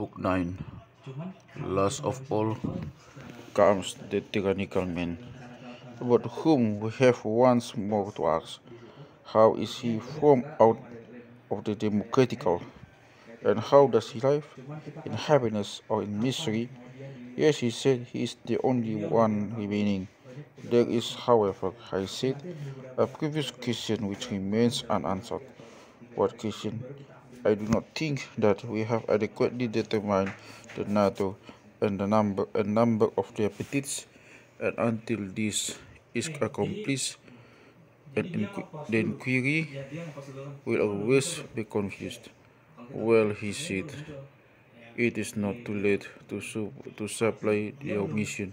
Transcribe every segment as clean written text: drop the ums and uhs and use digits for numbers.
Book 9. Last of all comes the tyrannical man, about whom we have once more to ask, how is he formed out of the democratical, and how does he live, in happiness or in misery? Yes, he said, he is the only one remaining. There is, however, I said, a previous question which remains unanswered. What question? I do not think that we have adequately determined the nature and the number of the appetites, and until this is accomplished, the inquiry will always be confused. Well, he said, it is not too late to supply the omission.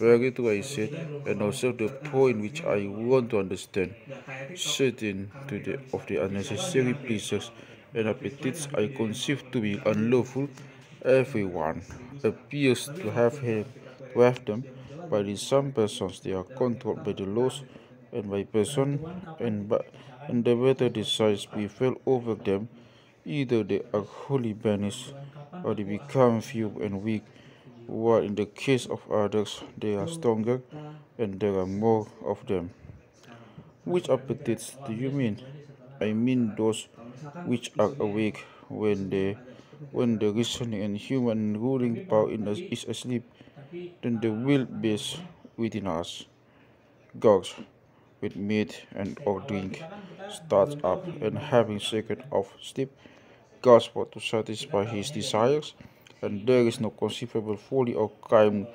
Very true, I said, and also the point which I want to understand. Certain of the unnecessary pleasures and appetites I conceive to be unlawful, everyone appears to have them, but in some persons they are controlled by the laws and by person, and the better desires prevail over them. Either they are wholly banished, or they become few and weak, while in the case of others they are stronger, and there are more of them. Which appetites do you mean? I mean those which are awake when the reasoning and human ruling power in us is asleep, then the will beats within us, gorged with meat and or drink, starts up, and having shaken off sleep, gasps for to satisfy his desires, and there is no conceivable folly or crime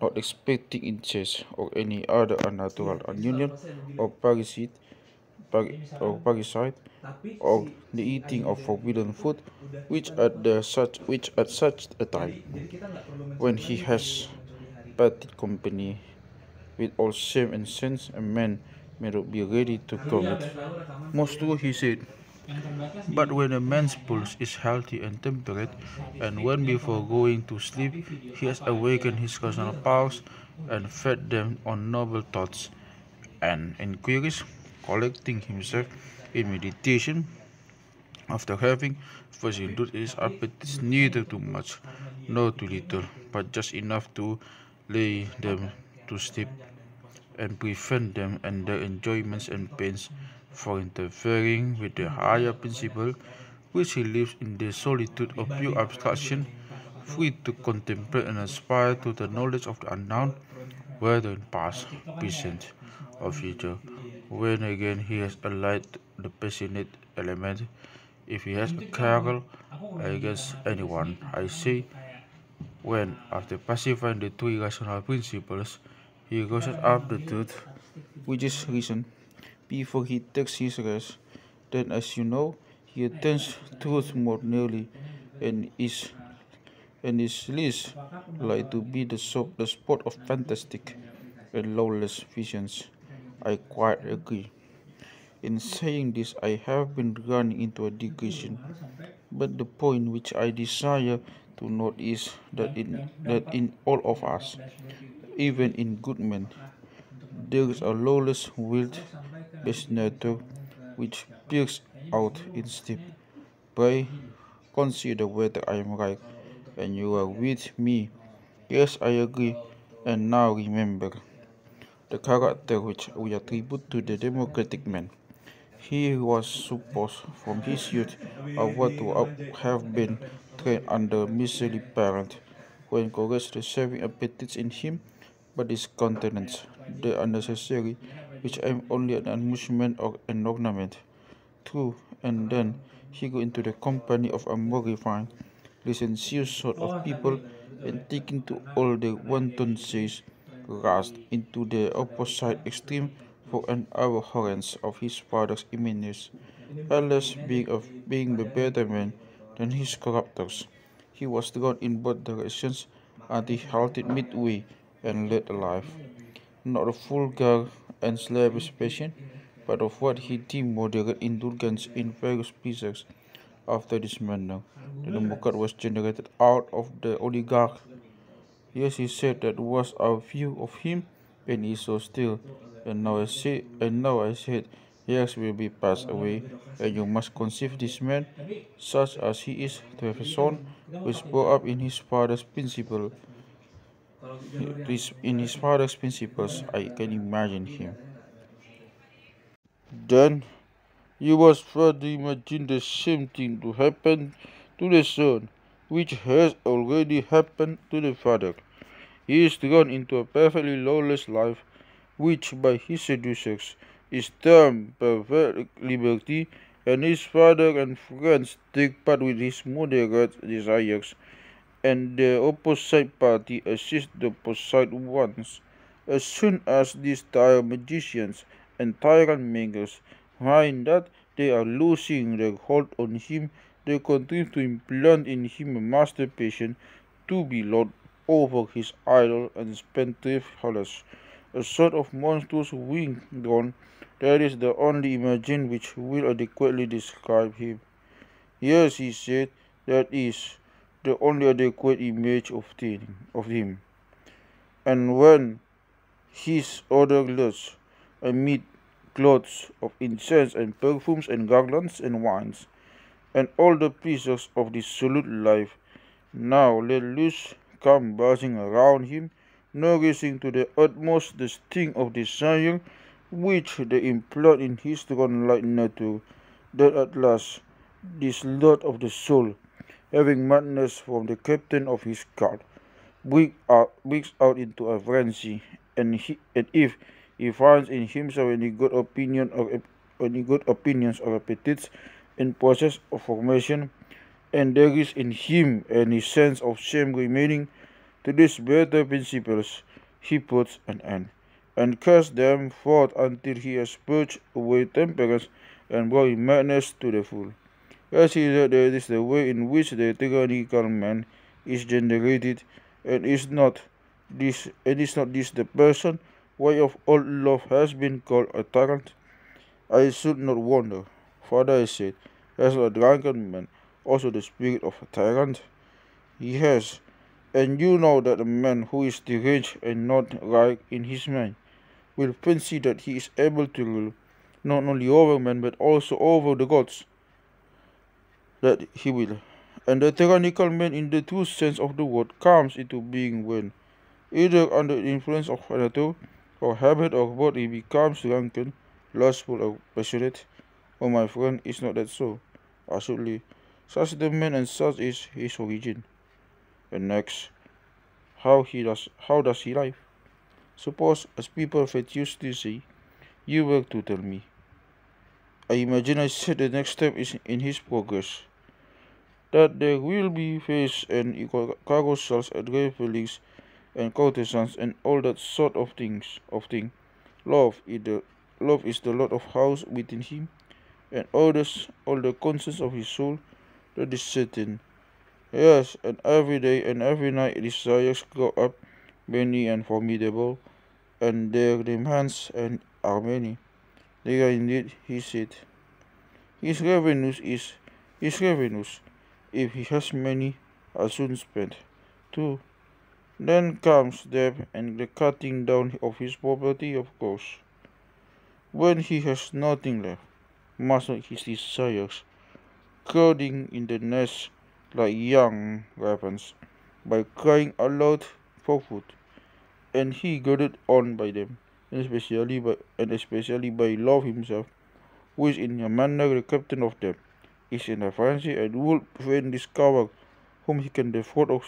not expecting incest or any other unnatural union or parasite, or the eating of forbidden food, which at such a time, when he has parted company with all shame and sense, a man may not be ready to commit. Most true, he said. But when a man's pulse is healthy and temperate, and when before going to sleep he has awakened his rational powers and fed them on novel thoughts and inquiries, collecting himself in meditation, after having first indulged his appetites neither too much nor too little, but just enough to lay them to sleep and prevent them and their enjoyments and pains for interfering with the higher principle, which he lives in the solitude of pure abstraction, free to contemplate and aspire to the knowledge of the unknown, whether in past, present, or future. When again he has allied the passionate element, if he has a quarrel against anyone, I say, when, after pacifying the two irrational principles, he raises up the truth, which is reason, before he takes his rest, then, as you know, he attends truth more nearly, and is less like to be the sport of fantastic and lawless visions. I quite agree. In saying this, I have been running into a digression, but the point which I desire to note is that in all of us, even in good men, there is a lawless wild-based nature which peers out in sleep. Pray, consider whether I am right, and you are with me. Yes, I agree, and now remember the character which we attribute to the democratic man. He was supposed from his youth to have been trained under a miserly parent, who encouraged the saving appetites in him, but discountenanced the unnecessary, which aim only an amusement or an ornament. True, and then he go into the company of a more refined, licentious sort of people, and taking to all their wanton says, rushed into the opposite extreme for an abhorrence of his father's images, unless being a better man than his corruptors. He was drawn in both directions until he halted midway and led a life, not of vulgar and slavish passion, but of what he deemed moderate indulgence in various pleasures. After this manner, the democrat was generated out of the oligarch. Yes, he said, that was our view of him, and he so still. And now I said, years will be passed away, and you must conceive this man, such as he is, to have a son who is brought up in his father's principle. In his father's principles, I can imagine him. Then you must further imagine the same thing to happen to the son, which has already happened to the father. He is drawn into a perfectly lawless life, which by his seducers is termed perfect liberty, and his father and friends take part with his moderate desires, and the opposite party assists the opposite ones. As soon as these tyrant magicians and tyrant makers find that they are losing their hold on him, they continue to implant in him a master passion to be lord over his idle and spendthrift horrors, a sort of monstrous winged drone. That is the only imagine which will adequately describe him. Yes, he said, that is the only adequate image of him. And when his odor lusts, amid clouds of incense and perfumes and garlands and wines, and all the pleasures of dissolute life, now let loose come buzzing around him, nourishing to the utmost the sting of desire which they implant in his throne-like nature, that at last this lord of the soul, having madness from the captain of his guard, breaks out into a frenzy, and if he finds in himself any good opinions or appetites and process of formation, and there is in him any sense of shame remaining, to these better principles he puts an end, and casts them forth until he has purged away temperance and brought madness to the full. As he said, that is the way in which the tyrannical man is generated, and is not this the person why of old love has been called a tyrant? I should not wonder. Father, I said, has not a drunken man also the spirit of a tyrant? He has, and you know that a man who is deranged and not right in his mind will fancy that he is able to rule not only over men but also over the gods. That he will. And the tyrannical man in the true sense of the word comes into being when, either under the influence of nature or habit or both, he becomes drunken, lustful or passionate. Oh, my friend, is not that so? Assuredly, such the man and such is his origin. And next, how does he live? Suppose, as people fatuously say, you were to tell me. I imagine, I said, the next step is in his progress, that there will be feasts and carousals and revelings and courtesans and all that sort of things. Love is the lord of house within him, and all the conscience of his soul, that is certain. Yes, and every day and every night desires grow up, many and formidable, and their demands and are many. They are indeed, he said. His revenues, if he has many, are soon spent, too. Then comes death and the cutting down of his property, of course. When he has nothing left, must not his desires, crowding in the nest like young ravens, by crying aloud for food, and he goaded on by them, and especially by love himself, who is in a manner the captain of them, is in a frenzy and would fain discover whom he can defraud or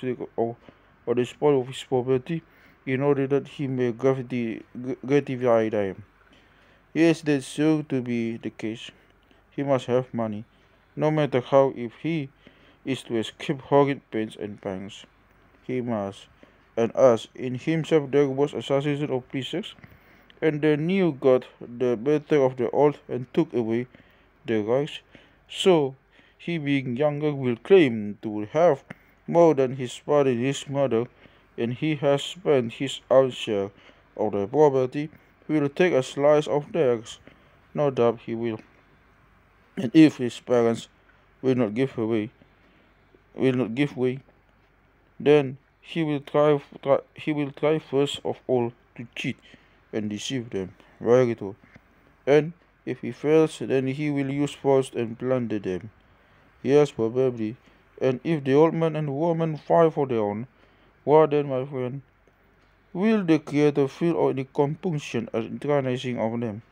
despoil of his property, in order that he may gratify them. Yes, that's sure to be the case. He must have money, no matter how, if he is to escape horrid pains and pangs. He must. And as in himself there was a cessation of pleasures, and the new got the better of the old and took away the rights, so he, being younger, will claim to have more than his father and his mother, and he has spent his own share of the property, will take a slice of theirs. No doubt he will. And if his parents will not give way, then he will try first of all to cheat and deceive them, very true. And If he fails, then he will use force and plunder them. Yes, probably. And if the old man and woman fight for their own, what then, my friend? Will the Creator feel any compunction at the tarnishing of them?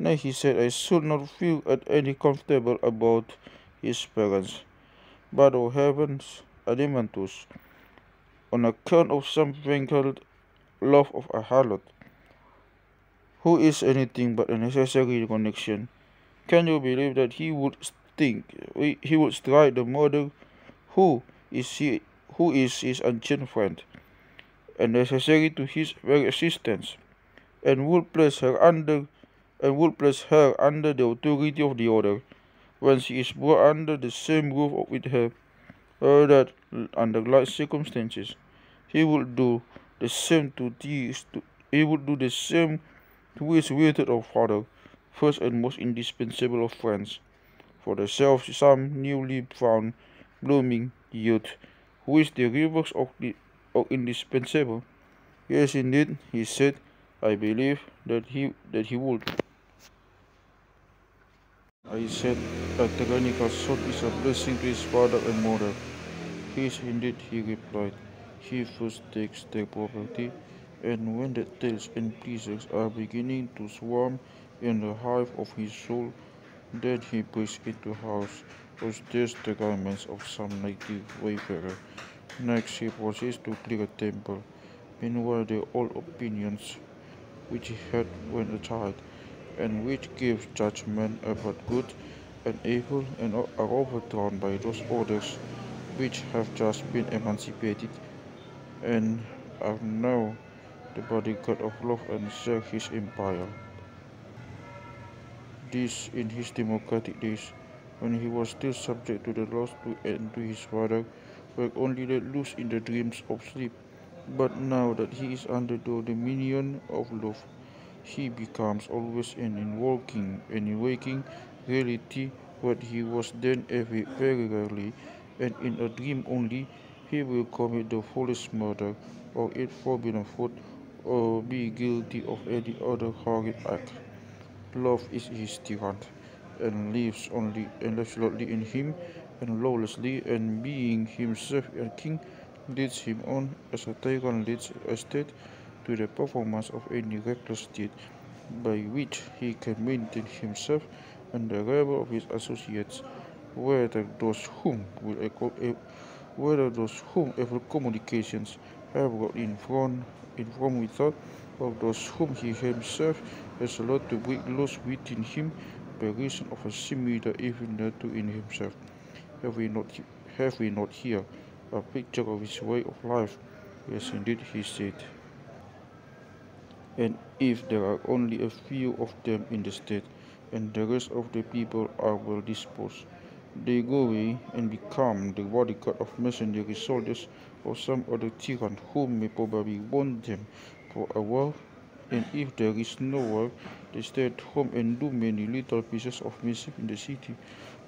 Nay, he said, I should not feel at any comfortable about his parents. But, O heavens, Adeimantus, on account of some wrinkled love of a harlot, who is anything but a necessary connection, can you believe that he would strike the mother who is his ancient friend, and necessary to his very existence, and would place her under the authority of the other, when she is brought under the same roof with her, or that, under like circumstances, he would do the same to his withered of father, first and most indispensable of friends, for the self some newly found blooming youth, who is the reverse of indispensable. Yes, indeed, he said, I believe that he would. I said, a tyrannical son is a blessing to his father and mother. Yes, indeed, he replied, he first takes their property, and when the tails and pleasures are beginning to swarm in the hive of his soul, then he breaks into house, or steals the garments of some native wayfarer. Next, he proceeds to clear a temple. Meanwhile, the old opinions which he had when a child, and which gives judgment about good and evil, and are overthrown by those orders which have just been emancipated, and are now the bodyguard of love and share his empire. This in his democratic days, when he was still subject to the laws and to his father, were only let loose in the dreams of sleep. But now that he is under the dominion of love, he becomes always and in waking reality what he was then very rarely, and in a dream only. He will commit the foolish murder, or eat forbidden food, or be guilty of any other horrid act. Love is his tyrant, and lives solely in him, and lawlessly, and being himself a king, leads him on, as a tyrant leads a state, to the performance of any reckless deed, by which he can maintain himself and the rival of his associates, whether those whom evil communications have brought in from without, or those whom he himself has allowed to break loose within him by reason of a similar evil to in himself. Have we not here a picture of his way of life? Yes, indeed, he said. And if there are only a few of them in the state, and the rest of the people are well disposed, they go away and become the bodyguard of mercenary soldiers or some other tyrant who may probably want them for a while, and if there is no war, they stay at home and do many little pieces of mischief in the city.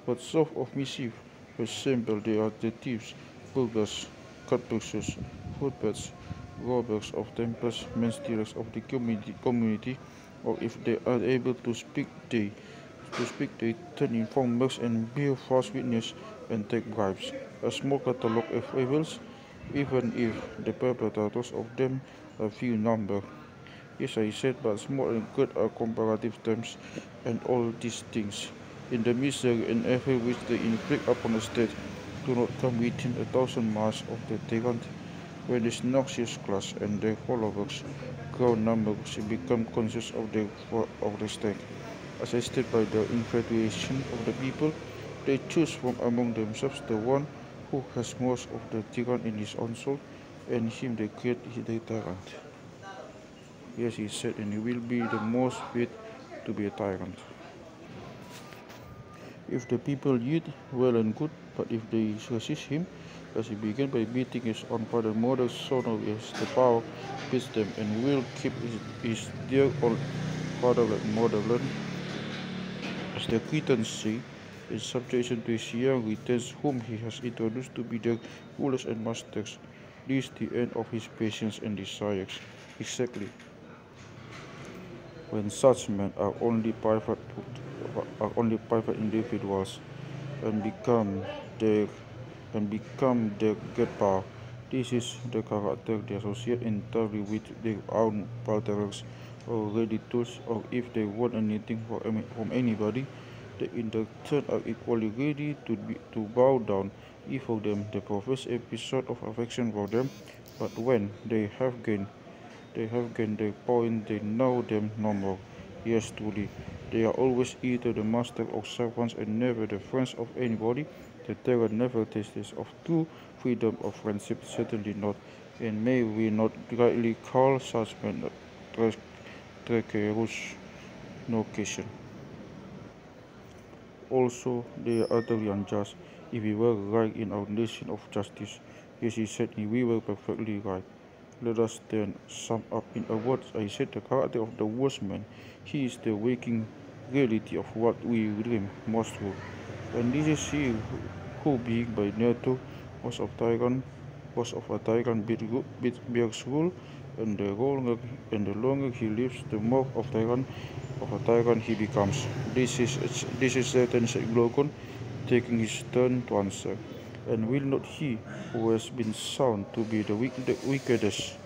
But sort of mischief, for example, they are the thieves, burglars, cutpurses, footpads, robbers of temples, men stealers of the community, or if they are able to speak, they turn informers and bear false witness and take bribes. A small catalogue of evils, even if the perpetrators of them are few in number. Yes, I said, but small and great are comparative terms, and all these things, in the misery and effort which they inflict upon a state, do not come within 1,000 miles of the tyrant, where this noxious class and their followers grow numbers and become conscious of the stake. Assisted by the infatuation of the people, they choose from among themselves the one who has most of the tyrant in his own soul, and him they create the tyrant. Yes, he said, and he will be the most fit to be a tyrant. If the people yield, well and good, but if they resist him, as he began by beating his own father, mother, son, who has the power, beats them, and will keep his dear old fatherland, motherland, as the Cretans say, in subjection to his young retains whom he has introduced to be their rulers and masters. This is the end of his patience and desires. Exactly. When such men are only private are only private individuals and become their get-power. This is the character they associate entirely with their own patterns or ready-tools, or if they want anything from anybody, they in their turn are equally ready to bow down. If for them, they profess a sort of affection for them, but when they have gained their point, they know them no more. Yes, truly, they are always either the master of servants and never the friends of anybody. The terror never tastes of true freedom of friendship, certainly not. And may we not rightly call such men treacherous no occasion. Also, they are utterly unjust. If we were right in our nation of justice, yes, he said, we were perfectly right. Let us then sum up in a word, I said, the character of the worst man. He is the waking reality of what we dream most of. And this is he who, being by nature, was of a tyrant bears rule, and the longer he lives, the more of a tyrant he becomes. This is Satan, said Glaucon, taking his turn to answer. And will not he who has been sound to be the weakest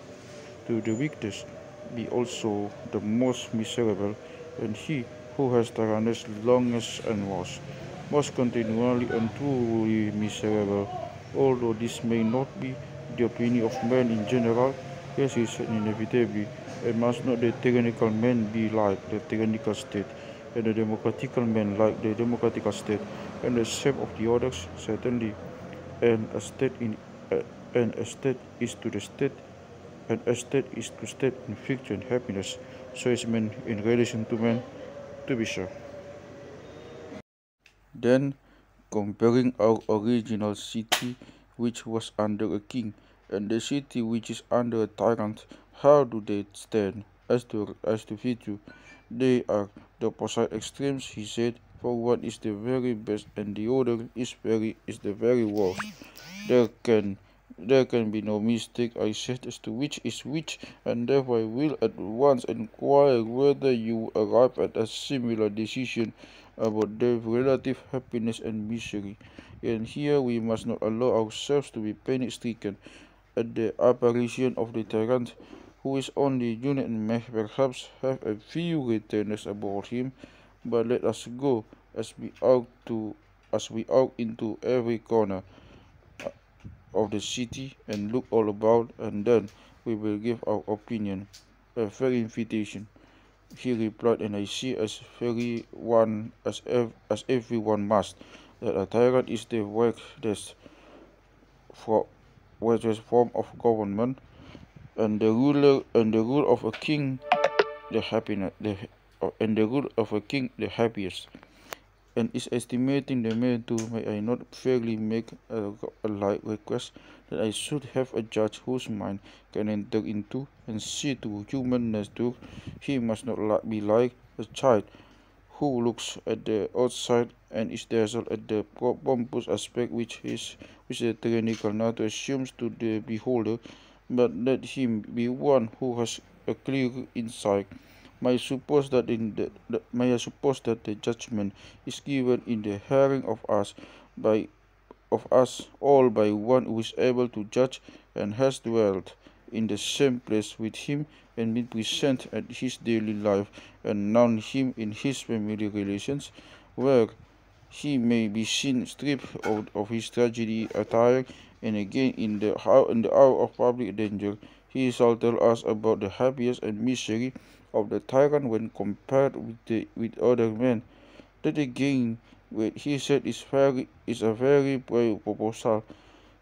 be also the most miserable, and he who has tyrannized longest and was most continually and truly miserable? Although this may not be the opinion of men in general, yes, it is inevitably, and must not the tyrannical man be like the tyrannical state, and the democratical man like the democratical state, and the shape of the others certainly. And a state is to state in victory and happiness. So is man in relation to man, to be sure. Then, comparing our original city, which was under a king, and the city which is under a tyrant, how do they stand as to virtue? They are the opposite extremes, he said. For one is the very best, and the other is the very worst. There can be no mistake, I said, as to which is which, and therefore I will at once inquire whether you arrive at a similar decision about their relative happiness and misery. And here we must not allow ourselves to be panic-stricken at the apparition of the tyrant, who is only unit and may perhaps have a few retainers about him. But let us go as we out into every corner of the city and look all about, and then we will give our opinion. A fair invitation, he replied, and I see as everyone must, that a tyrant is the weakest form of government, and the rule of a king the happiness. And the rule of a king the happiest. And is estimating the man too, may I not fairly make a like request, that I should have a judge whose mind can enter into and see to human nature? He must not be like a child who looks at the outside and is dazzled at the pompous aspect which the tyrannical nature assumes to the beholder, but let him be one who has a clear insight. May I suppose that the judgment is given in the hearing of us all by one who is able to judge and has dwelt in the same place with him and been present at his daily life and known him in his family relations, where he may be seen stripped of his tragedy attire and again in the hour of public danger. He shall tell us about the happiness and misery of the tyrant when compared with other men. That again, what he said is a very brave proposal.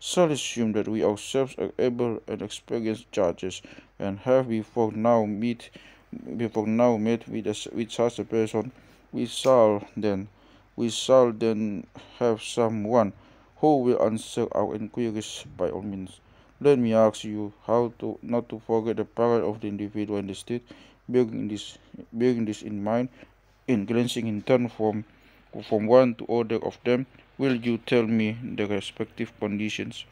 Shall assume that we ourselves are able and experienced judges, and have before now met with such a person. We shall then have someone who will answer our inquiries by all means. Let me ask you not to forget the power of the individual and the state. Bearing this in mind, and glancing in turn from one to other of them, will you tell me the respective conditions?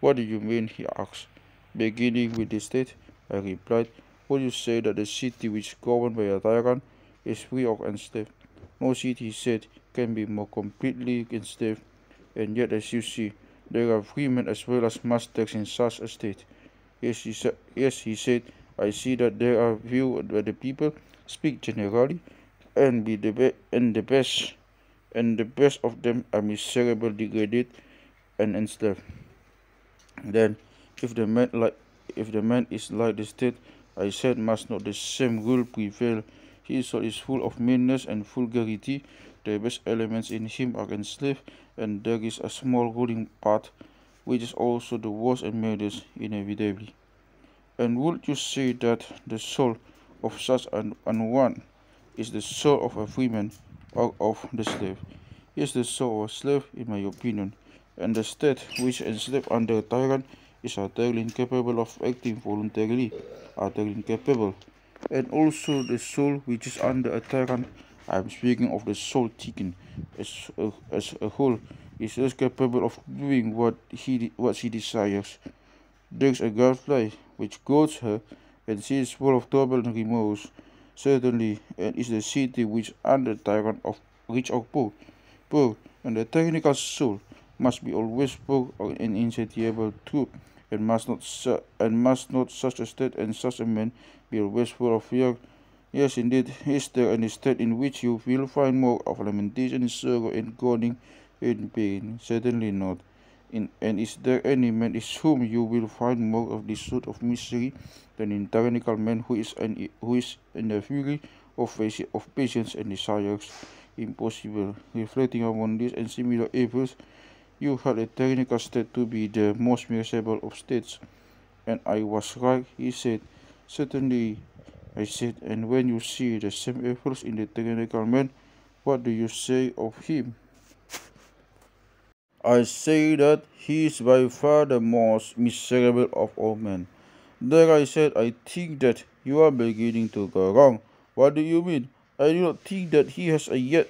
What do you mean? He asked. Beginning with the state, I replied, would you say that the city which is governed by a tyrant is free of unstable? Most heat, he said, can be more completely enslaved, and yet, as you see, there are women as well as masters in such a state. Yes, he said, I see that there are few where the people speak generally, and the best of them are miserable, degraded, and enslaved. Then, if the man is like the state, I said, must not the same rule prevail? His soul is full of meanness and vulgarity. The best elements in him are enslaved, and there is a small ruling part, which is also the worst and murders, inevitably. And would you say that the soul of such an one is the soul of a freeman or of the slave? Is the soul of a slave, in my opinion, and the state which enslaved under a tyrant is utterly incapable of acting voluntarily, utterly incapable. And also the soul which is under a tyrant, I am speaking of the soul taken as a whole, is thus capable of doing what she desires. There is a gadfly which goads her, and she is full of trouble and remorse, certainly, and is the city which under tyrant of rich or poor. Poor, and the technical soul must be always poor or an insatiable too, and must not such a state and such a man be always full of fear. Yes, indeed, is there any state in which you will find more of lamentation, sorrow, and groaning, and pain? Certainly not. And is there any man in whom you will find more of this sort of misery than in tyrannical man who is in a fury of patience and desires? Impossible. Reflecting upon this and similar evils, you had a tyrannical state to be the most miserable of states. And I was right, he said. Certainly. I said, and when you see the same efforts in the tyrannical man, what do you say of him? I say that he is by far the most miserable of all men. There, I said, I think that you are beginning to go wrong. What do you mean? I do not think that he has as yet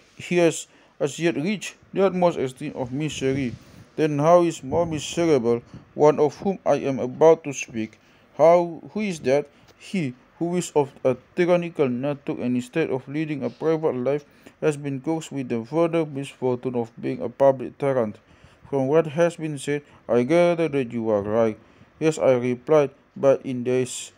reached the utmost extent of misery. Then how is more miserable one of whom I am about to speak? Who is that? He who is of a tyrannical nature, and instead of leading a private life, has been cursed with the further misfortune of being a public tyrant. From what has been said, I gather that you are right. Yes, I replied, but in this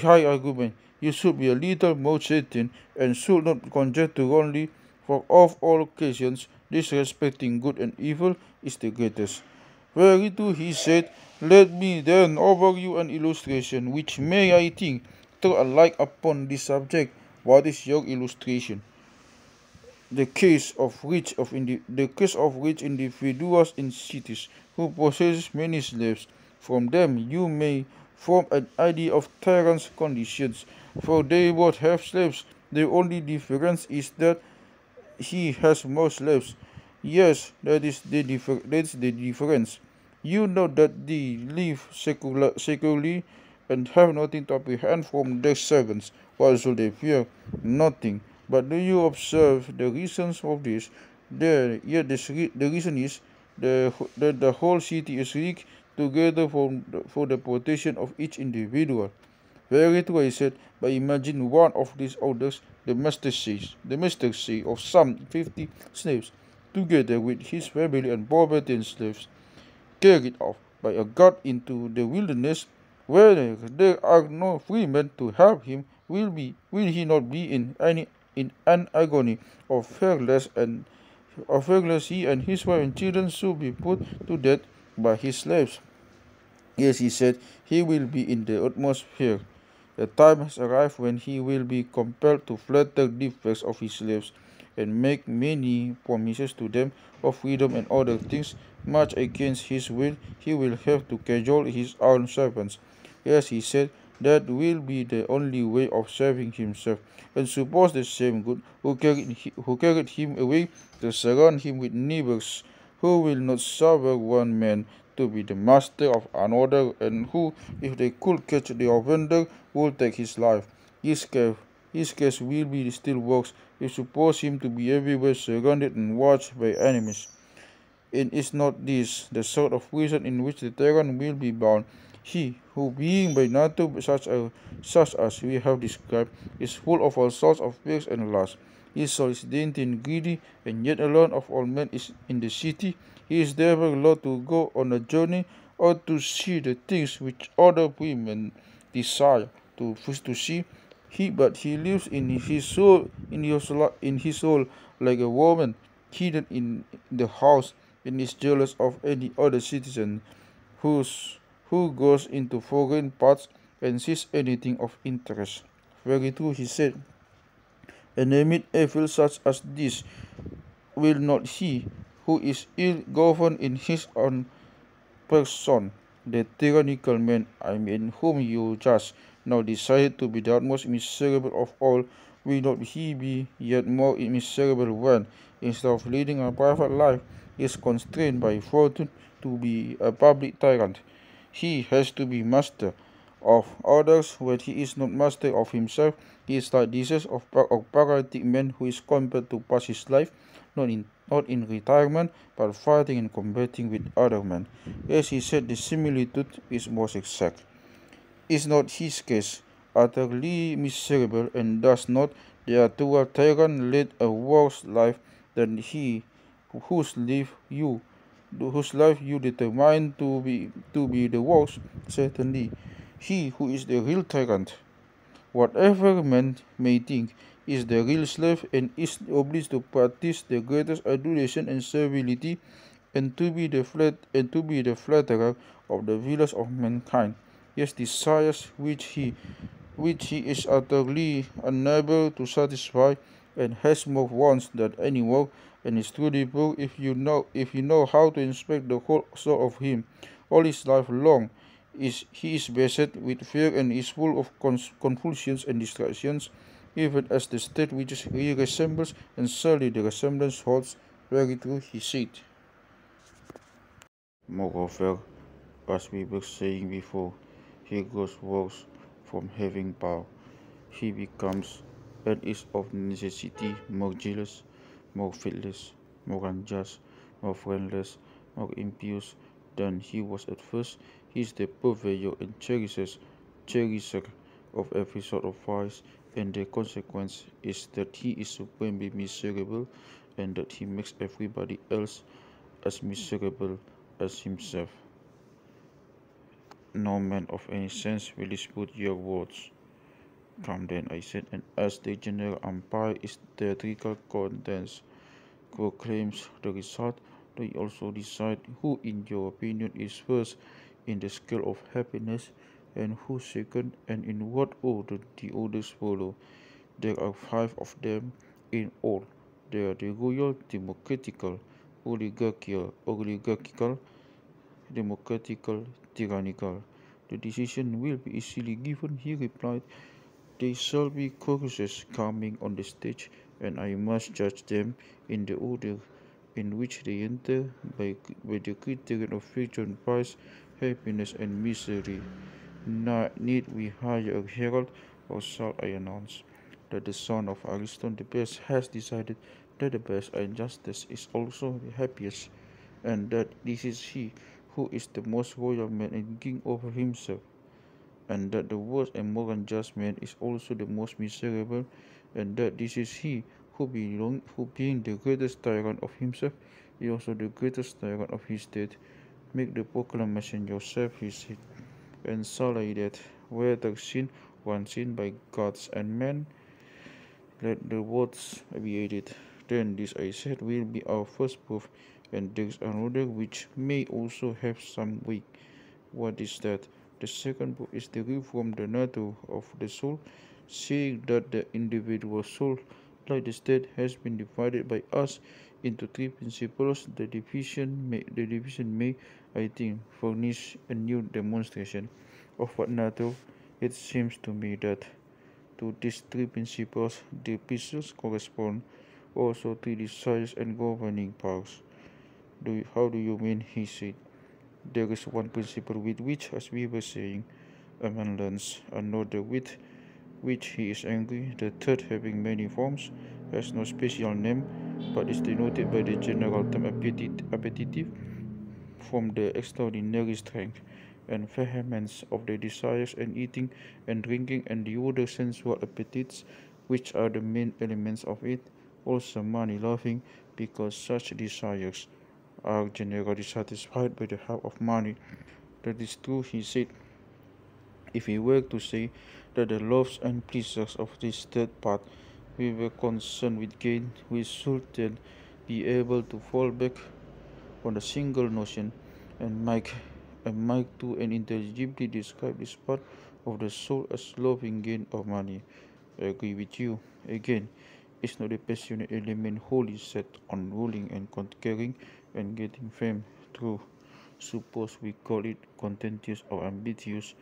high argument, you should be a little more certain, and should not conjecture only, for of all occasions, disrespecting good and evil is the greatest. Very true, he said, let me then offer you an illustration, which may, I think, alike upon this subject. What is your illustration? The case of rich individuals in cities who possess many slaves. From them you may form an idea of tyrants' conditions, for they both have slaves. The only difference is that he has more slaves. Yes, that is the difference. You know that they live securely, and have nothing to apprehend from their servants. What should they fear? Nothing. But do you observe the reasons of this? The reason is that the whole city is rigged together for the protection of each individual. Very true, I said, but imagine one of these orders, the master of some 50 slaves, together with his family and poverty and slaves, carried off by a god into the wilderness, where there are no freemen to help him. Will he not be in an agony of fearless, and of fearless, he and his wife and children should be put to death by his slaves? Yes, he said, he will be in the utmost fear. The time has arrived when he will be compelled to flatter the defects of his slaves, and make many promises to them of freedom and other things. Much against his will, he will have to cajole his own servants. Yes, he said, that will be the only way of serving himself. And suppose the same good who carried him away to surround him with neighbors, who will not suffer one man to be the master of another, and who, if they could catch the offender, would take his life. His case will be still worse, if suppose him to be everywhere surrounded and watched by enemies. And is not this the sort of prison in which the tyrant will be bound? He, who being by nature such as we have described, is full of all sorts of fears and lusts. He is solicitant and greedy, and yet alone of all men is in the city. He is therefore allowed to go on a journey, or to see the things which other women desire to see. But he lives in his soul like a woman hidden in the house, and is jealous of any other citizen who goes into foreign parts and sees anything of interest. Very true, he said. And amid evil such as this, will not he who is ill-governed in his own person, the tyrannical man, whom you judge, now decided to be the most miserable of all, will not he be yet more miserable when, instead of leading a private life, he is constrained by fortune to be a public tyrant? He has to be master of others when he is not master of himself. He is like disease of paralytic man who is compelled to pass his life not in retirement, but fighting and combating with other men. As he said, the similitude is most exact. Is not his case utterly miserable, and does not the actual tyrant lead a worse life than he whose life you determine to be the worst? Certainly. He who is the real tyrant, whatever man may think, is the real slave, and is obliged to practice the greatest adulation and servility, and to be the flatterer of the vilest of mankind. Yes, desires which he is utterly unable to satisfy, and has more wants than any work, and is truly poor if you know how to inspect the whole soul of him. All his life long, he is beset with fear, and is full of convulsions and distractions, even as the state which he resembles, and surely the resemblance holds very true, he said. Moreover, as we were saying before, he grows worse from having power. He becomes, and is of necessity, more jealous, more faithless, more unjust, more friendless, more impious than he was at first. He is the purveyor and cherisher of every sort of vice, and the consequence is that he is supremely miserable, and that he makes everybody else as miserable as himself. No man of any sense will dispute your words. Come then, I said, and as the general umpire is theatrical contest proclaims the result, do you also decide who, in your opinion, is first in the scale of happiness, and who second, and in what order the others follow. There are 5 of them in all. They are the royal, democratical, oligarchical, democratical, tyrannical. The decision will be easily given, he replied. They shall be choruses coming on the stage, and I must judge them in the order in which they enter, by the criterion of fortune, price, happiness, and misery. Need we hire a herald, or shall I announce that the son of Ariston the best has decided that the best and justice is also the happiest, and that this is he who is the most royal man and king over himself, and that the worst and more unjust man is also the most miserable, and that this is he who being the greatest tyrant of himself is also the greatest tyrant of his state? Make the proclamation yourself, he said, and say that whether sin one sin by gods and men, let the words be added. Then this, I said, will be our first proof, and there is another which may also have some weight. What is that? The second proof is the reform the nature of the soul, seeing that the individual soul, like the state, has been divided by us into 3 principles. The division may, I think, furnish a new demonstration of what nature. It seems to me that to these 3 principles the pieces correspond also 3 desires and governing powers. How do you mean? He said. There is one principle with which, as we were saying, a man learns, another with which he is angry, the third, having many forms, has no special name, but is denoted by the general term appetitive, from the extraordinary strength and vehemence of the desires, and eating and drinking, and the other sensual appetites, which are the main elements of it, also money loving, because such desires are generally satisfied by the help of money. That is true, he said, if we were to say that the loves and pleasures of this third part we were concerned with gain, we should then be able to fall back on a single notion and might too and intelligibly describe this part of the soul as loving gain or money. I agree with you. Again, is not the passionate element wholly set on ruling and conquering and getting fame? True. Suppose we call it contentious or ambitious,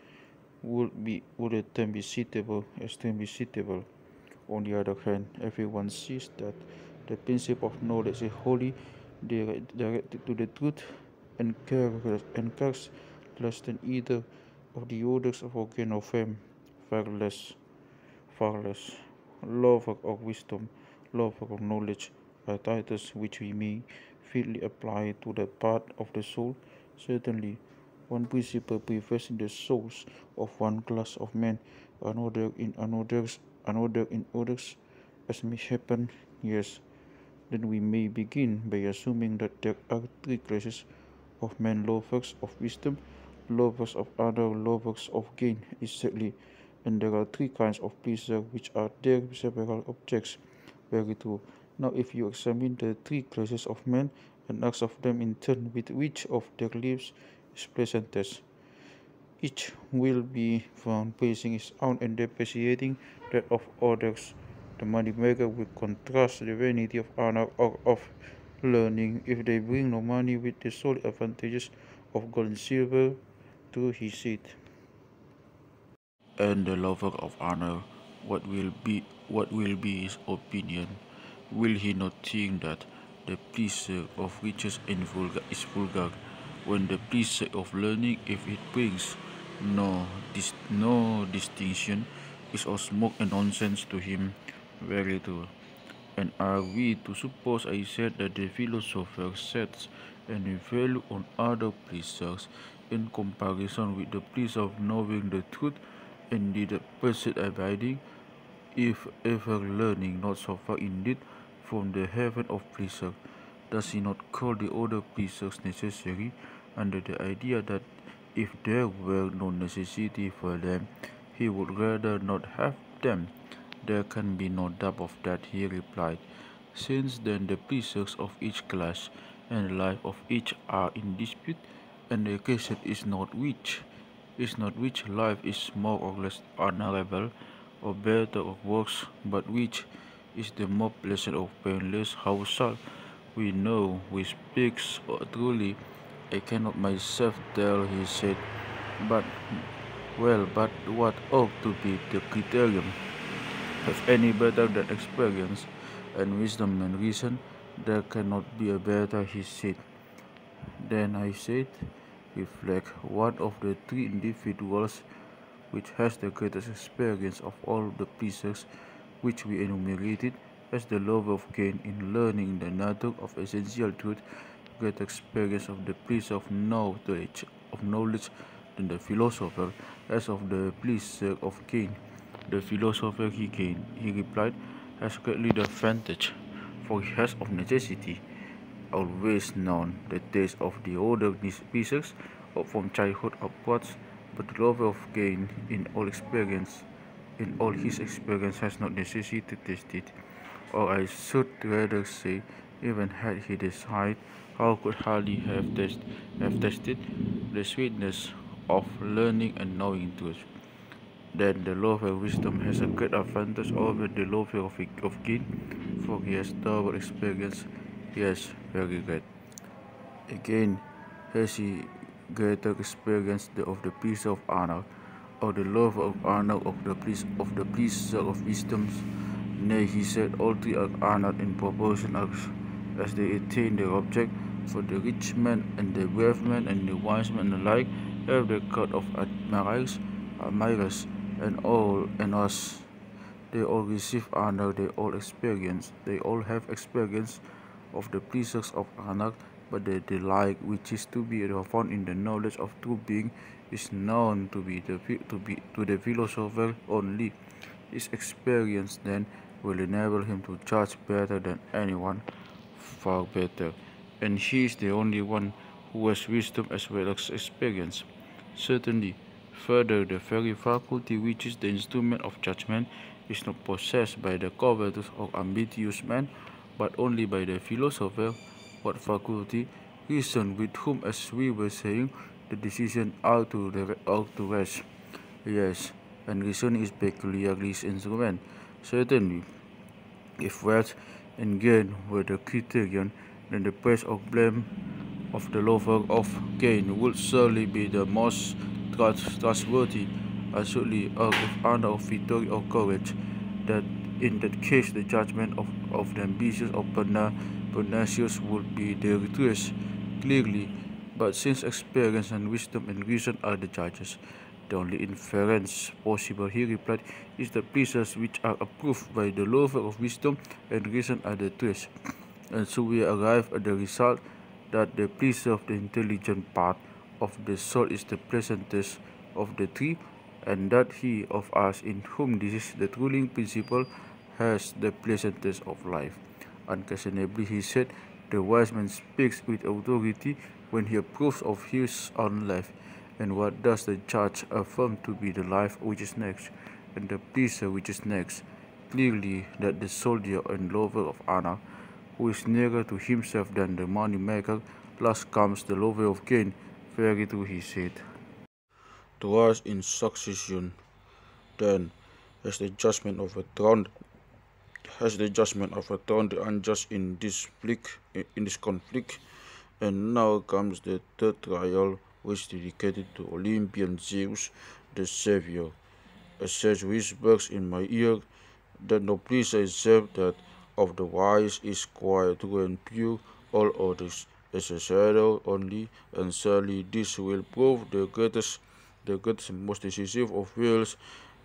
would the term be suitable? Extremely suitable. On the other hand, everyone sees that the principle of knowledge is wholly directed to the truth and cares less than either of the orders of gain or fame. Far less. Lover of wisdom, lover of knowledge, are titles which we may freely apply to that part of the soul. Certainly, one principle prevails in the souls of one class of men, another in others, as may happen. Yes, then we may begin by assuming that there are three classes of men: lovers of wisdom, lovers of other, lovers of gain. Exactly. And there are three kinds of pleasure, which are their several objects. Very true. Now, if you examine the three classes of men and ask of them in turn with which of their lives is pleasantest, each will be found praising his own and depreciating that of others. The moneymaker will contrast the vanity of honor or of learning, if they bring no money, with the sole advantages of gold and silver. True, he said. And the lover of honor, what will be his opinion? Will he not think that the pleasure of riches is vulgar, when the pleasure of learning, if it brings no distinction, is all smoke and nonsense to him? Very true. And are we to suppose, I said, that the philosopher sets any value on other pleasures in comparison with the pleasure of knowing the truth? Indeed, the pursuit abiding, if ever learning, not so far indeed from the heaven of pleasure. Does he not call the other pleasures necessary, under the idea that if there were no necessity for them, he would rather not have them? There can be no doubt of that, he replied. Since then the pleasures of each class and the life of each are in dispute, and the question is not which life is more or less honorable or better or worse, but which is the more pleasant or painless. How shall we know? We speak truly. I cannot myself tell, he said. But what ought to be the criterion of any better than experience and wisdom and reason? There cannot be a better, he said. Then I said, reflect, what of the three individuals which has the greatest experience of all the pleasures which we enumerated, as the love of gain in learning the nature of essential truth, great experience of the pleasure of knowledge than the philosopher, as of the pleasure of gain. The philosopher, he replied, has greatly the advantage, for he has of necessity always known the taste of the other pleasures from childhood upwards, but the lover of gain in all his experience has not necessity to taste it. Or I should rather say, even had he desired, how could hardly have tasted the sweetness of learning and knowing truth. Then the lover of wisdom has a great advantage over the lover of gain, for he has double experience. Yes, very great. Again, has he greater experience of the pleasure of honor, or the love of honor, of the pleasure of wisdom? Nay, he said, all three are honored in proportion as they attain their object. For the rich man and the brave man and the wise man alike have the court of admirers, and us. They all receive honor. They all experience. They all have experience of the pleasures of honor, but the delight which is to be found in the knowledge of true being is known to the philosopher only. His experience, then, will enable him to judge better than anyone, far better, and she is the only one who has wisdom as well as experience. Certainly, further, the very faculty which is the instrument of judgment is not possessed by the covetous or ambitious man, but only by the philosopher. What faculty? Reason, with whom, as we were saying, the decision ought to rest. Yes, and reason is peculiarly his instrument. Certainly, if wealth and gain were the criterion, then the praise or blame of the lover of gain would surely be the most trustworthy, assuredly, out of honor, of victory, or courage. That in that case, the judgment of the ambitious or pernicious would be deleterious, clearly. But since experience and wisdom and reason are the judges, the only inference possible, he replied, is that pleasures which are approved by the lover of wisdom and reason are the truth. And so we arrive at the result that the pleasure of the intelligent part of the soul is the pleasantest of the three, and that he of us in whom this is the ruling principle has the pleasantest of life. Unquestionably, he said, the wise man speaks with authority when he approves of his own life. And what does the judge affirm to be the life which is next, and the pleasure which is next? Clearly, that the soldier and lover of honor, who is nearer to himself than the money maker, last comes the lover of gain. Very true, he said. To us in succession, then, has the judgment overthrown the unjust in this conflict, and now comes the third trial, which is dedicated to Olympian Zeus, the Savior. A sage whispers in my ear that no pleasure except that of the wise is quiet and pure, all others as a shadow only, and surely this will prove the greatest and most decisive of wills.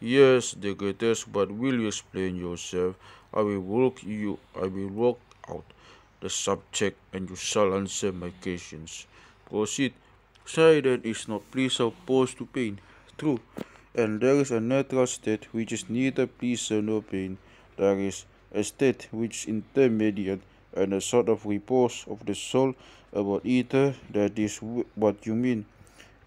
Yes, the greatest, but will you explain yourself? I will work out the subject, and you shall answer my questions. Proceed. Say that is not pleasure opposed to pain. True. And there is a natural state which is neither pleasure nor pain. There is a state which is intermediate, and a sort of repose of the soul about either. That is what you mean.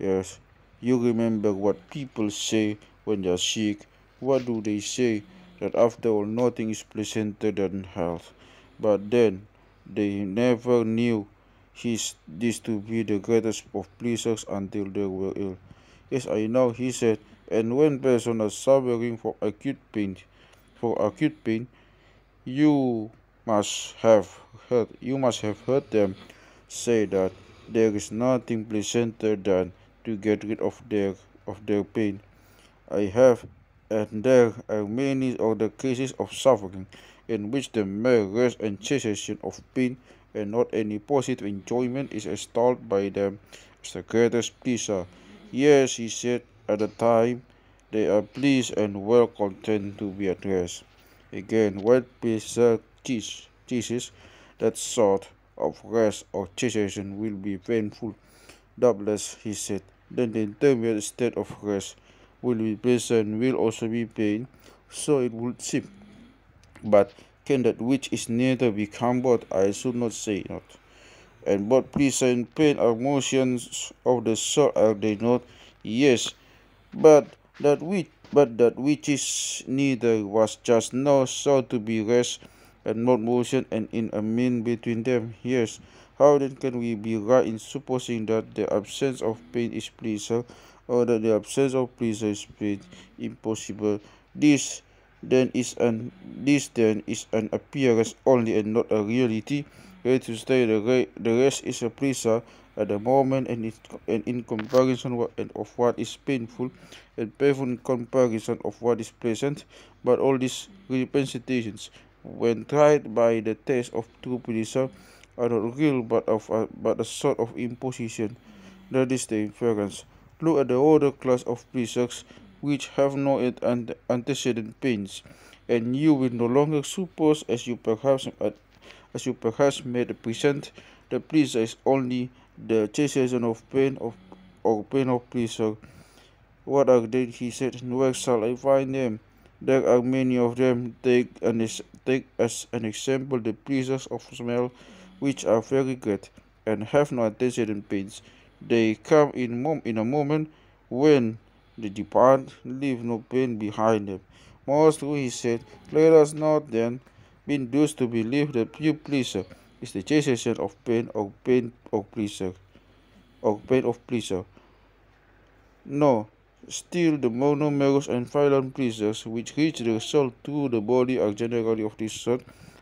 Yes. You remember what people say when they are sick. What do they say? That after all nothing is pleasanter than health. But then they never knew this to be the greatest of pleasures until they were ill. Yes, I know, he said, and when persons are suffering for acute pain, you must have heard them say that there is nothing pleasanter than to get rid of their pain. I have, and there are many other cases of suffering in which the mere rest and cessation of pain, and not any positive enjoyment, is extolled by them as the greatest pleasure. Yes, he said, at the time they are pleased and well content to be at rest. Again, what pleasure ceases, that sort of rest or cessation will be painful. Doubtless, he said, then the intermediate state of rest will be pleasure and will also be pain, so it would seem. But can that which is neither become both? I should not say not. And both pleasure and pain are motions of the soul, are they not? Yes, but that which is neither was just now so to be rest and not motion, and in a mean between them. Yes. How then can we be right in supposing that the absence of pain is pleasure, or that the absence of pleasure is pain? Impossible. This then is an appearance only, and not a reality. That to say the rest is a pleasure at the moment, and in comparison of what is painful, and painful in comparison of what is pleasant. But all these representations, when tried by the test of true pleasure, are not real, but a sort of imposition. That is the inference. Look at the other class of pleasures which have no antecedent pains, and you will no longer suppose, as you perhaps made the present, the pleasure is only the cessation of pain of pleasure. What are they? He said. Where shall I find them? There are many of them. Take as an example the pleasures of smell, which are very good and have no antecedent pains. They come in a moment. When they depart, leave no pain behind them. Most true, he said. Let us not then be induced to believe that pure pleasure is the cessation of pain or pain of pleasure. No, still the monomerous and violent pleasures which reach the soul through the body are generally of this sort.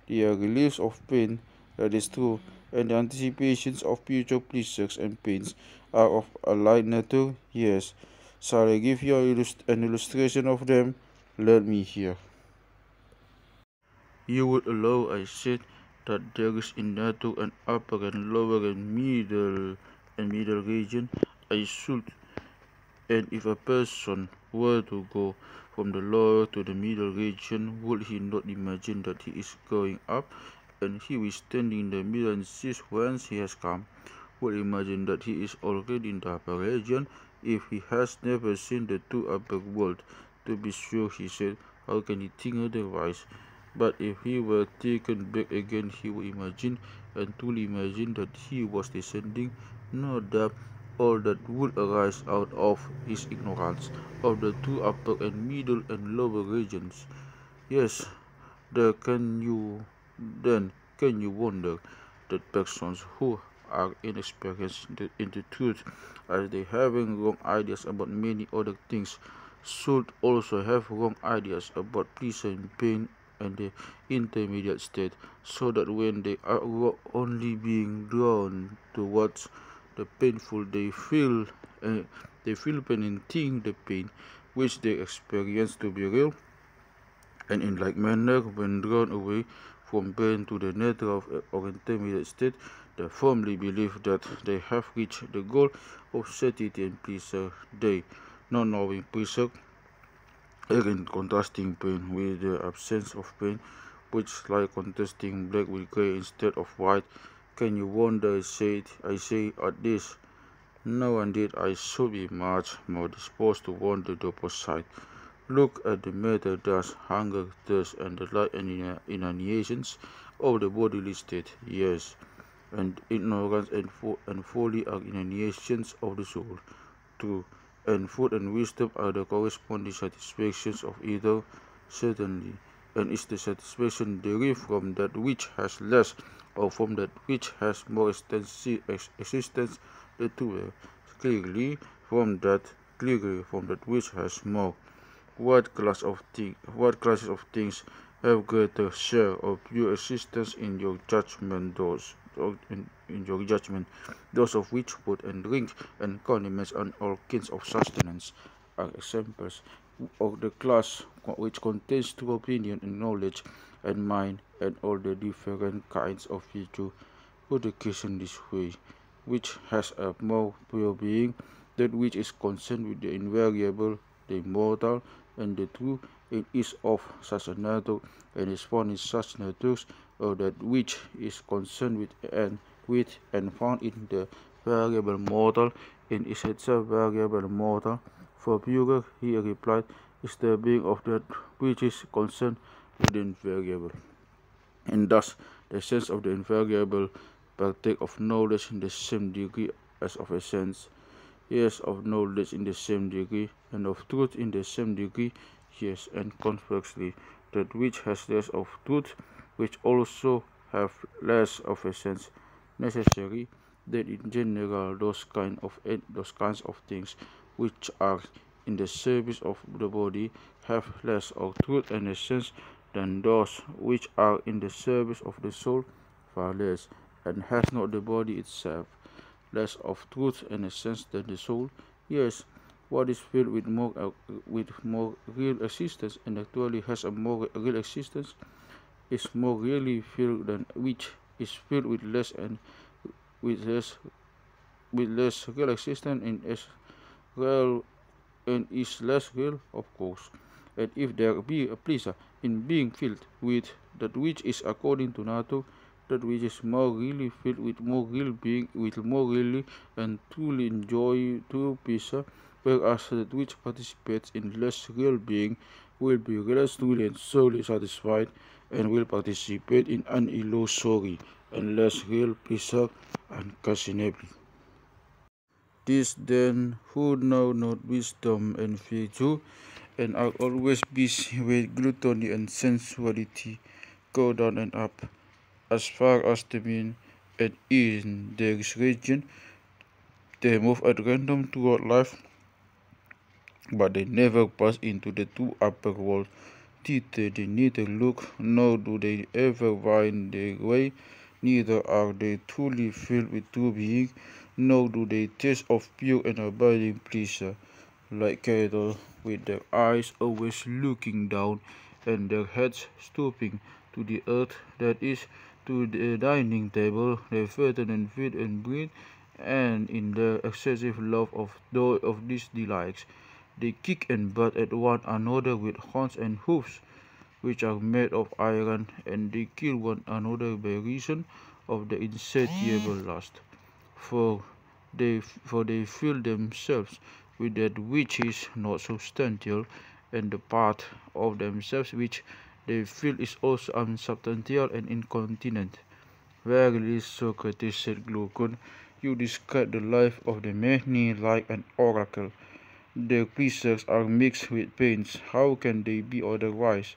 They are reliefs of pain, that is true, and the anticipations of future pleasures and pains are of a light nature. Yes. Shall I give you an illustration of them? Let me hear. You would allow, I said, that there is in nature an upper and lower and middle region. I should. And if a person were to go from the lower to the middle region, would he not imagine that he is going up, and he will stand in the middle and sees whence he has come? Would imagine that he is already in the upper region, if he has never seen the two upper worlds? To be sure, he said, how can he think otherwise? But if he were taken back again, he would imagine, and truly imagine, that he was descending. No doubt, all that would arise out of his ignorance of the two upper and middle and lower regions. Yes, can you wonder that persons who are inexperienced in the truth, as they having wrong ideas about many other things, should also have wrong ideas about pleasure and pain and the intermediate state, so that when they are only being drawn towards the painful, they feel pain and think the pain which they experience to be real, and in like manner, when drawn away from pain to the nature of or intermediate state, they firmly believe that they have reached the goal of satiety and pleasure. They, not knowing pleasure, again contrasting pain with the absence of pain, which, like contrasting black with grey instead of white. Can you wonder, I say, at this? No, indeed, I should be much more disposed to wonder the opposite side. Look at the matter thus: hunger, thirst, and the light and inanitions of the bodily state. Yes, and ignorance and folly are inanitions of the soul. True, and food and wisdom are the corresponding satisfactions of either, certainly, and is the satisfaction derived from that which has less, or from that which has more existence, the two clearly from that which has more. What classes of things have greater share of your existence in your judgment? Those of which food and drink and condiments and all kinds of sustenance are examples of the class which contains true opinion and knowledge and mind and all the different kinds of virtue. Education this way, which has a more pure being, that which is concerned with the invariable, the immortal, and the true, it is of such a nature, and is found in such natures, or that which is concerned with and found in the variable mortal, and is itself variable mortal. For purer, he replied, is the being of that which is concerned with the invariable. And thus, the sense of the invariable partake of knowledge in the same degree as of a sense. Yes, of knowledge in the same degree, and of truth in the same degree. Yes, and conversely, that which has less of truth, which also have less of a sense. Necessary that in general those kinds of things which are in the service of the body have less of truth and essence than those which are in the service of the soul, far less, and has not the body itself less of truth and essence than the soul. Yes, what is filled with more real existence and actually has a more real existence is more really filled than which is filled with less and with less real existence and is real and is less real, of course. And if there be a pleasure in being filled with that which is according to nature, that which is more really filled with more real being, with more really and truly enjoy true pleasure, but also that which participates in less real being will be relatively and solely satisfied, and will participate in an illusory and less real pleasure unquestionably. These then who know not wisdom and virtue, and are always busy with gluttony and sensuality, go down and up, as far as they mean, and in their region. They move at random throughout life, but they never pass into the two upper worlds. Thither they neither look, nor do they ever wind their way, neither are they truly filled with true being, nor do they taste of pure and abiding pleasure. Like cattle, with their eyes always looking down, and their heads stooping to the earth, that is, to the dining table, they fatten and feed and breed, and in their excessive love of these delights, they kick and butt at one another with horns and hoofs, which are made of iron, and they kill one another by reason of the insatiable lust. For they fill themselves with that which is not substantial, and the part of themselves which they feel is also unsubstantial and incontinent. Verily, Socrates, said Glaucon, you describe the life of the many like an oracle. Their pleasures are mixed with pains. How can they be otherwise?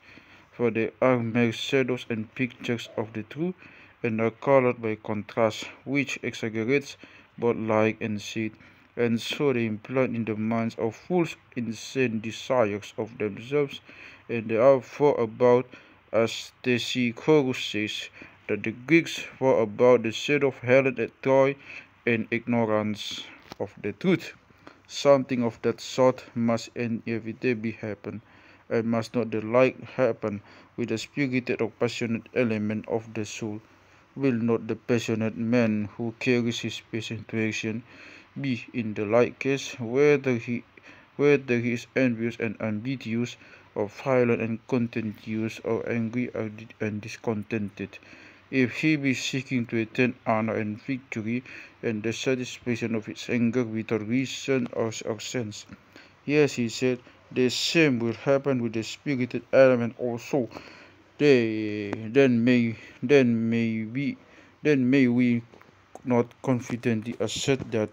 For they are mere shadows and pictures of the true, and are colored by contrast, which exaggerates both light and shade, and so they imply in the minds of fools insane desires of themselves, and they are for about, as Ctesichorus says, that the Greeks were about the shade of Helen at Troy, in ignorance of the truth. Something of that sort must inevitably happen, and must not the like happen with the spirited or passionate element of the soul? Will not the passionate man who carries his passion to action be, in the like case, whether he is envious and ambitious, or violent and contentious, or angry and discontented? If he be seeking to attain honor and victory, and the satisfaction of his anger without reason or sense. Yes, he said, the same will happen with the spirited element also. Then may we not confidently assert that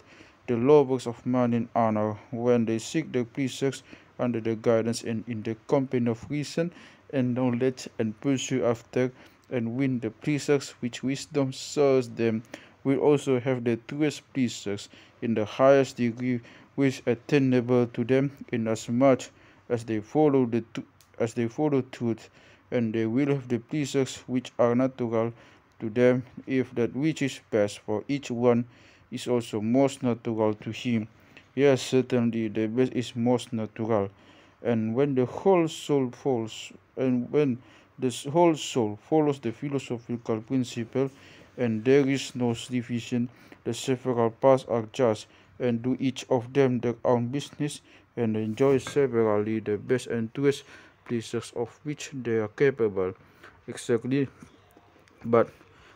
the lovers of money and honor, when they seek their precepts under the guidance and in the company of reason and knowledge, and pursue after and win the pleasures which wisdom serves them, will also have the truest pleasures in the highest degree which attainable to them, inasmuch as they follow truth, and they will have the pleasures which are natural to them, if that which is best for each one is also most natural to him. Yes, certainly the best is most natural, and when the whole soul follows the philosophical principle, and there is no division, the several paths are just, and do each of them their own business, and enjoy severally the best and truest pleasures of which they are capable. Exactly, but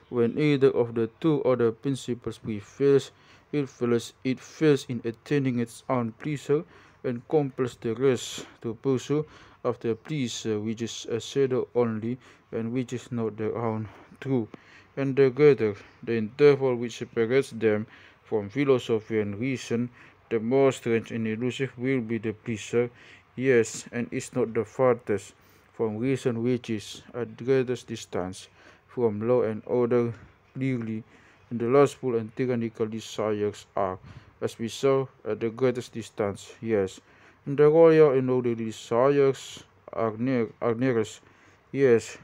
when either of the two other principles prevails, it fails in attaining its own pleasure, and compels the rest to pursue after pleasure which is a shadow only, and which is not their own true. And together, the interval which separates them from philosophy and reason, the more strange and elusive will be the pleasure, yes, and is not the farthest from reason, which is at greatest distance from law and order. Clearly, and the lustful and tyrannical desires are, as we saw, at the greatest distance, yes, and the royal and orderly desires are nearest, yes.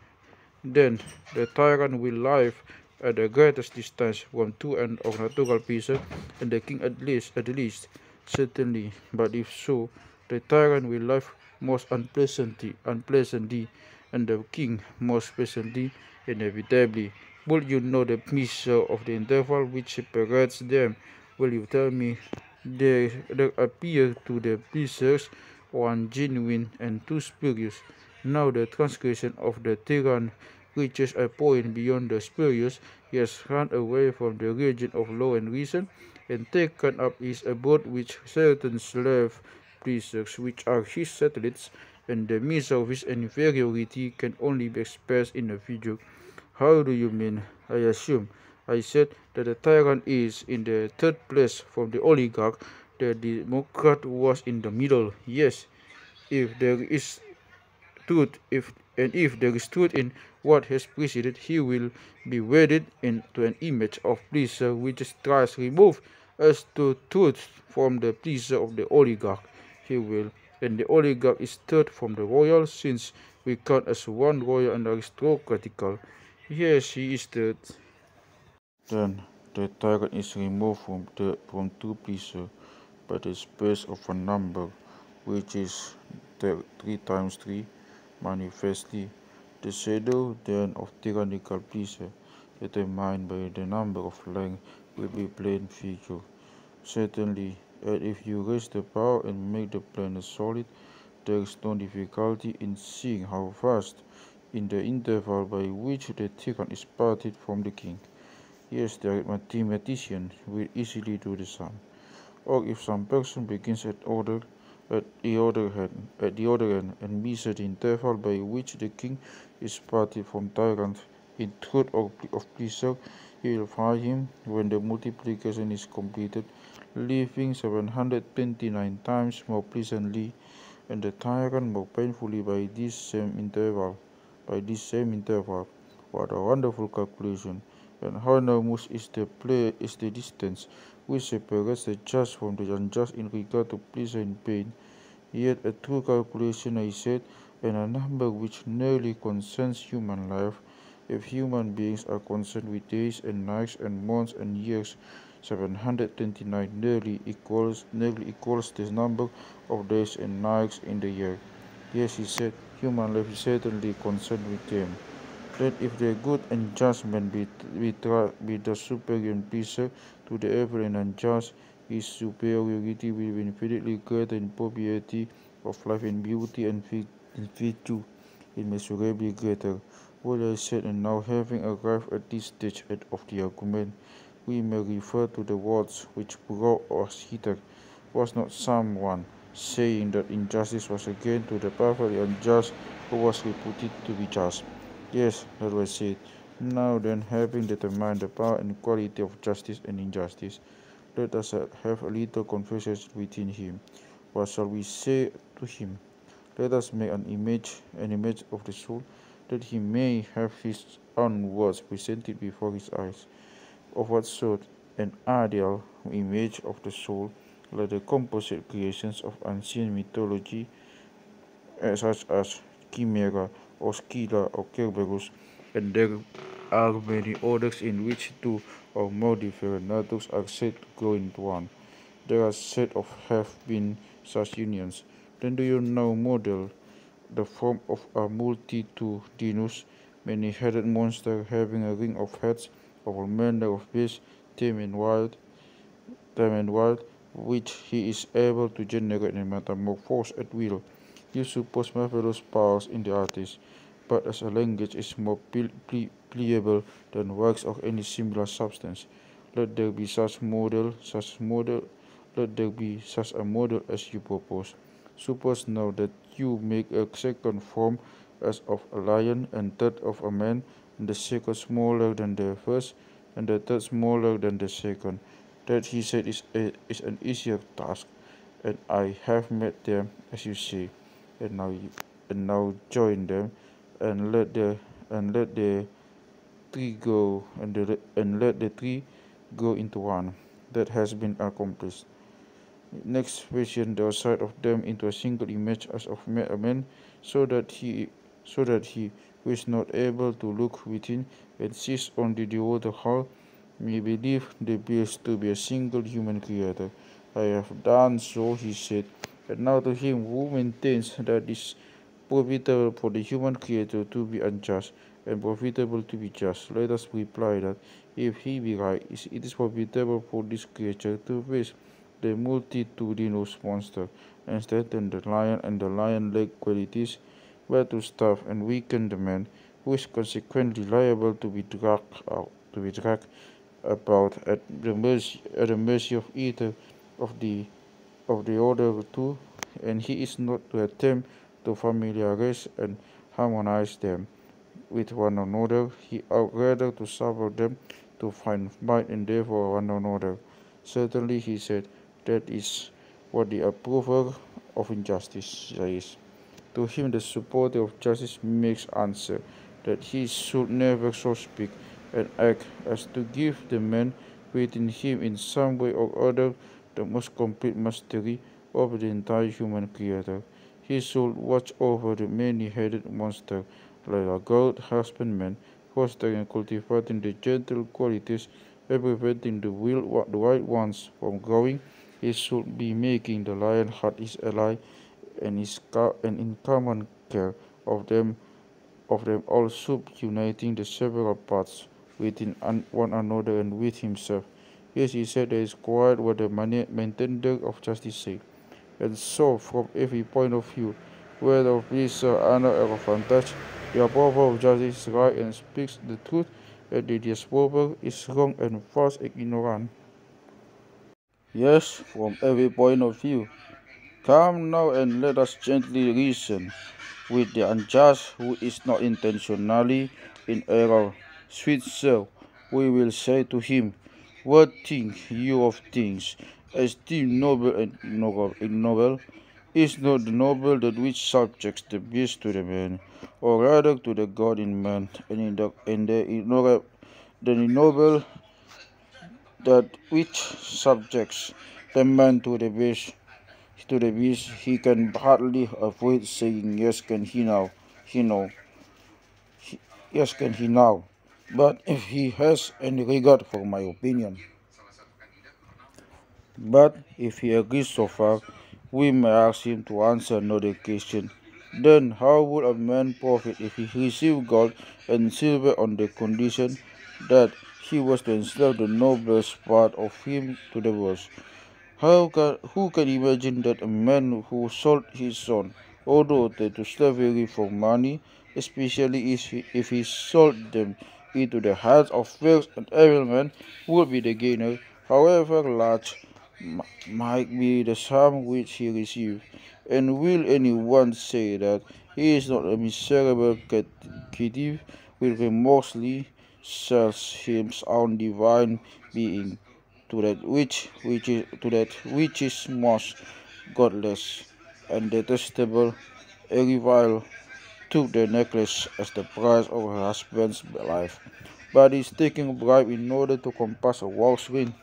Then the tyrant will live at the greatest distance from true and of natural pleasure, and the king at least, certainly. But if so, the tyrant will live most unpleasantly, and the king most pleasantly, inevitably. Will you know the measure of the interval which separates them? Will you tell me there appear to the pleasures one genuine and two spurious? Now the transgression of the tyrant reaches a point beyond the spurious, yes, run away from the region of law and reason, and taken up his abode with certain slave precepts, which are his satellites, and the means of his inferiority can only be expressed in a figure. How do you mean? I assume. I said that the tyrant is in the third place from the oligarch, the democrat was in the middle. Yes, if there is truth, if there is truth in what has preceded, he will be wedded into an image of pleasure which is thrice removed as to truth from the pleasure of the oligarch. He will, and the oligarch is third from the royal, since we count as one royal and aristocratical. Yes, he is third. Then the tyrant is removed from true pleasure by the space of a number, which is 3 times 3. Manifestly, the shadow then of tyrannical pleasure, determined by the number of length, will be plain figure. Certainly, and if you raise the bar and make the plane solid, there is no difficulty in seeing how fast, in the interval by which the tyrant is parted from the king. Yes, the mathematician will easily do the sum. Or if some person begins at the other end, and measure the interval by which the king is parted from tyrant in truth of pleasure, he will find him, when the multiplication is completed, living 729 times more pleasantly, and the tyrant more painfully by this same interval. What a wonderful calculation! And how enormous is the distance which separates the just from the unjust in regard to pleasure and pain. Yet a true calculation, I said, and a number which nearly concerns human life, if human beings are concerned with days and nights and months and years. 729 nearly equals the number of days and nights in the year. Yes, he said, human life is certainly concerned with them. That if the good and judgment be the superior and pleasure to the evil and unjust, his superiority will be infinitely greater in propriety of life and beauty and virtue, immeasurably greater. What I said, and now having arrived at this stage of the argument, we may refer to the words which brought us hither. Was not someone saying that injustice was again to the perfectly unjust who was reputed to be just? Yes, that was it. Now then, having determined the power and quality of justice and injustice, let us have a little conversation within him. What shall we say to him? Let us make an image of the soul, that he may have his own words presented before his eyes. Of what sort? An ideal image of the soul, like the composite creations of ancient mythology, such as Chimera, or Scylla, or Cerberus, and there are many orders in which two or more different natures are said to go into one. There are said to have been such unions. Then do you now model the form of a multitudinous, many-headed monster, having a ring of heads of all manner of beasts, tame and wild, which he is able to generate and metamorphose at will. You suppose marvelous powers in the artist, but as a language is more pliable than works of any similar substance, let there be such a model as you propose. Suppose now that you make a second form as of a lion, and third of a man, and the second smaller than the first, and the third smaller than the second. That, he said, is an easier task, and I have made them as you see. And now join them, and let the three go into one. That has been accomplished. Next, fashion the outside of them into a single image as of a man, so that he who is not able to look within and sees only the outer hall may believe the beast to be a single human creator. I have done so, he said. And now to him who maintains that it is profitable for the human creator to be unjust and profitable to be just, let us reply that, if he be right, it is profitable for this creature to face the multitudinous monster, and strengthen the lion and the lion-like qualities, but to starve and weaken the man, who is consequently liable to be dragged about at the mercy of either of the other two, and he is not to attempt to familiarize and harmonize them with one another. He ought rather to suffer them to find might and therefore one another. Certainly, he said, that is what the approver of injustice says. To him the supporter of justice makes answer, that he should never so speak and act as to give the man within him in some way or other the most complete mastery over the entire human creature. He should watch over the many-headed monster, like a good husbandman, fostering and cultivating the gentle qualities and preventing the wild ones from growing. He should be making the lion heart his ally, and in common care of them all subuniting the several parts within one another and with himself. Yes, he said, that is quite what the maintainer of justice said. And so, from every point of view, whether of pleasure, honor, or advantage, the approver of justice is right and speaks the truth, and the disapprover is wrong and false and ignorant. Yes, from every point of view. Come now and let us gently reason with the unjust who is not intentionally in error. Sweet sir, we will say to him, what think you of things? Esteem noble and ignoble. Is not the noble that which subjects the beast to the man, or rather to the God in man, and the ignoble that which subjects the man to the beast? He can hardly avoid saying, yes, can he now? Yes, can he now? But if he has any regard for my opinion. But if he agrees so far, we may ask him to answer another question. Then how would a man profit if he received gold and silver on the condition that he was to enslave the noblest part of him to the worst? Who can imagine that a man who sold his son, or daughter to slavery for money, especially if he sold them into the hands of fierce and evil men, would be the gainer, however large might be the sum which he received? And will anyone say that he is not a miserable captive which remorselessly sells his own divine being to that which is most godless and detestable? A revile took the necklace as the price of her husband's life, but is taking a bribe in order to compass a waltz ring.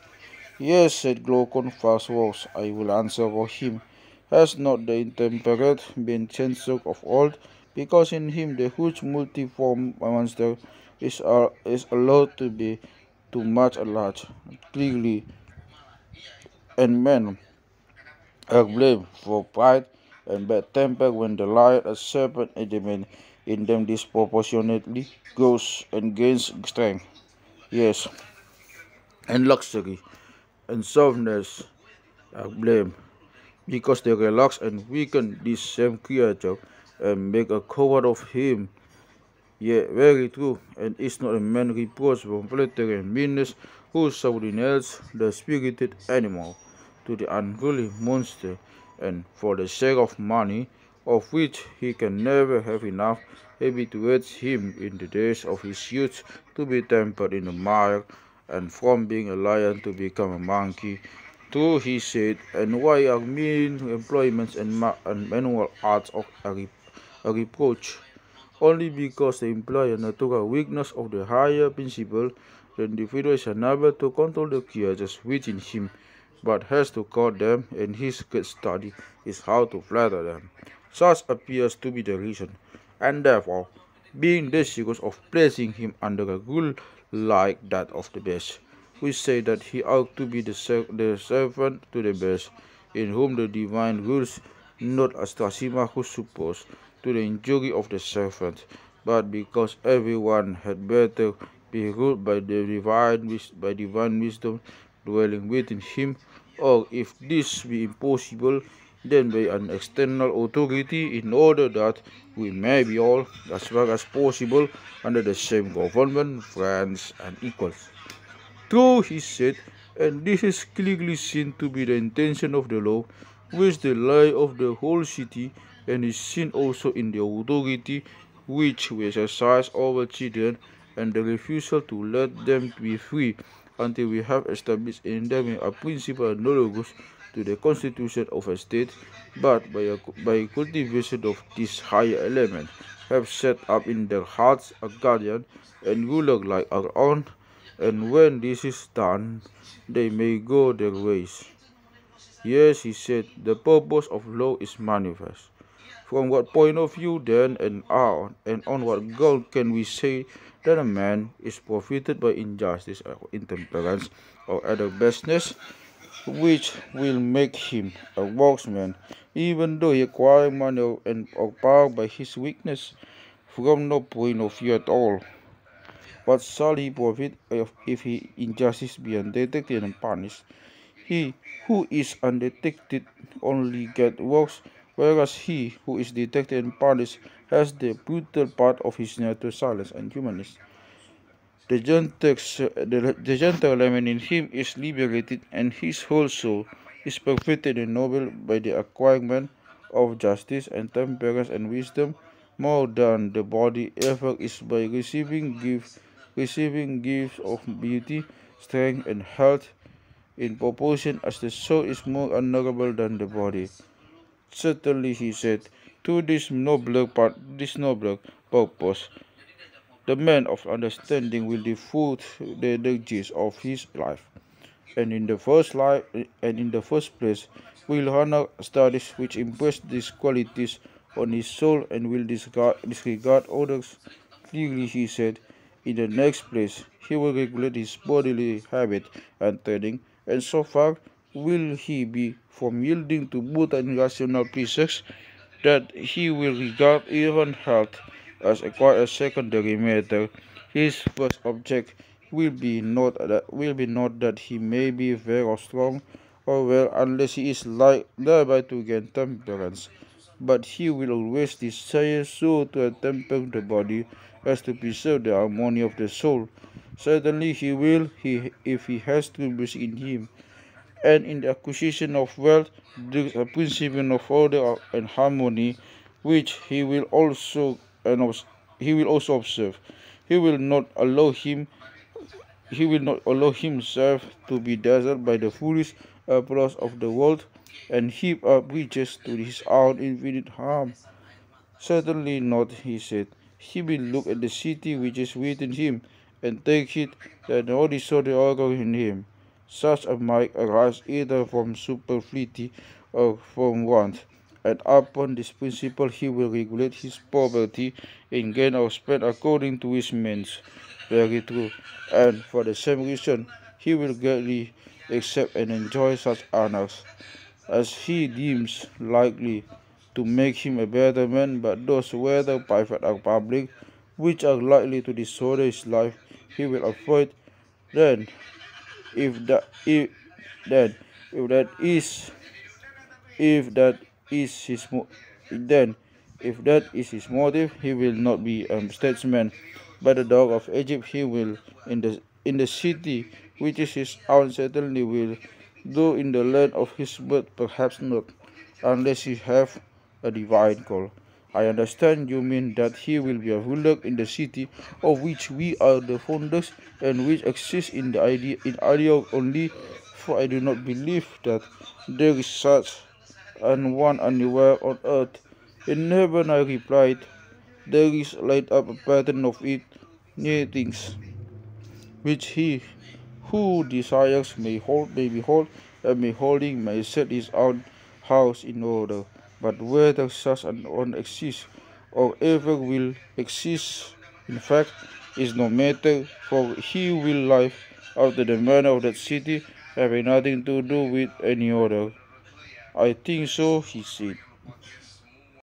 Yes, said Glaucon, false waltz, I will answer for him. Has not the intemperate been censured of old, because in him the huge multiform monster is allowed to be too much large, clearly, and men are blamed for pride and bad temper when the lion, a serpent, and the man in them disproportionately grows and gains strength, yes, and luxury and softness are blamed, because they relax and weaken this same creature and make a coward of him. Yea, very true, and is not a man reproached from flattery and meanness who subordinates the spirited animal to the unruly monster, and for the sake of money, of which he can never have enough, habituates him in the days of his youth to be tempered in the mire, and from being a lion to become a monkey. True, he said, and why are mean employments and manual arts a reproach? Only because they imply a natural weakness of the higher principle. The individual is unable to control the creatures within him, but has to guard them, and his great study is how to flatter them. Such appears to be the reason, and therefore, being desirous of placing him under a rule like that of the best, we say that he ought to be the servant to the best, in whom the divine rules, not as Trasima who supposed, to the injury of the servant, but because everyone had better be ruled by the divine wisdom dwelling within him, or if this be impossible, then by an external authority, in order that we may be all, as far as possible, under the same government, friends and equals. True, he said, and this is clearly seen to be the intention of the law, which the lie of the whole city, and is seen also in the authority which we exercise over children, and the refusal to let them be free until we have established in them a principle analogous to the constitution of a state, but by cultivation of this higher element, have set up in their hearts a guardian and ruler like our own, and when this is done, they may go their ways. Yes, he said, the purpose of law is manifest. From what point of view then and on what ground can we say that a man is profited by injustice or intemperance or other baseness, which will make him a workman, even though he acquires money or power by his weakness? From no point of view at all. What shall he profit if his injustice be undetected and punished? He who is undetected only gets worse, whereas he who is detected and punished has the brutal part of his nature silence and humanness. The gentle element in him is liberated, and his whole soul is perfected and noble by the acquirement of justice and temperance and wisdom, more than the body ever is by receiving gifts of beauty, strength, and health, in proportion as the soul is more honorable than the body. Certainly, he said, to this nobler purpose, the man of understanding will devote the energies of his life, and in the first place will honor studies which impress these qualities on his soul, and will disregard others. Clearly, he said, in the next place he will regulate his bodily habit and training, and so far will he be from yielding to both and rational precepts that he will regard even health as quite a secondary matter. His first object will be not that he may be fair or strong or well, unless he is like thereby to gain temperance, but he will always desire so to temper the body as to preserve the harmony of the soul. Certainly he will, if he has troubles in him, and in the acquisition of wealth there is a principle of order and harmony which he will also observe. He will not allow himself to be dazzled by the foolish applause of the world and heap up riches to his own infinite harm. Certainly not, he said. He will look at the city which is within him and take it that no disorder occurs in him. Such a might arise either from superfluity or from want, and upon this principle he will regulate his poverty and gain or spend according to his means. Very true. And for the same reason he will greatly accept and enjoy such honors as he deems likely to make him a better man, but those, whether private or public, which are likely to disorder his life, he will avoid. If that is his motive, he will not be a statesman. By the dog of Egypt, he will in the city which is his own certainly will, though in the land of his birth perhaps not, unless he have a divine call. I understand you mean that he will be a ruler in the city of which we are the founders, and which exists in idea only, for I do not believe that there is such and one anywhere on earth. In heaven, I replied, there is laid up a pattern of it, near things which he who desires may behold, and beholding may set his own house in order. But whether such an one exists, or ever will exist, in fact, is no matter, for he will live after the manner of that city, having nothing to do with any order. I think so, he said.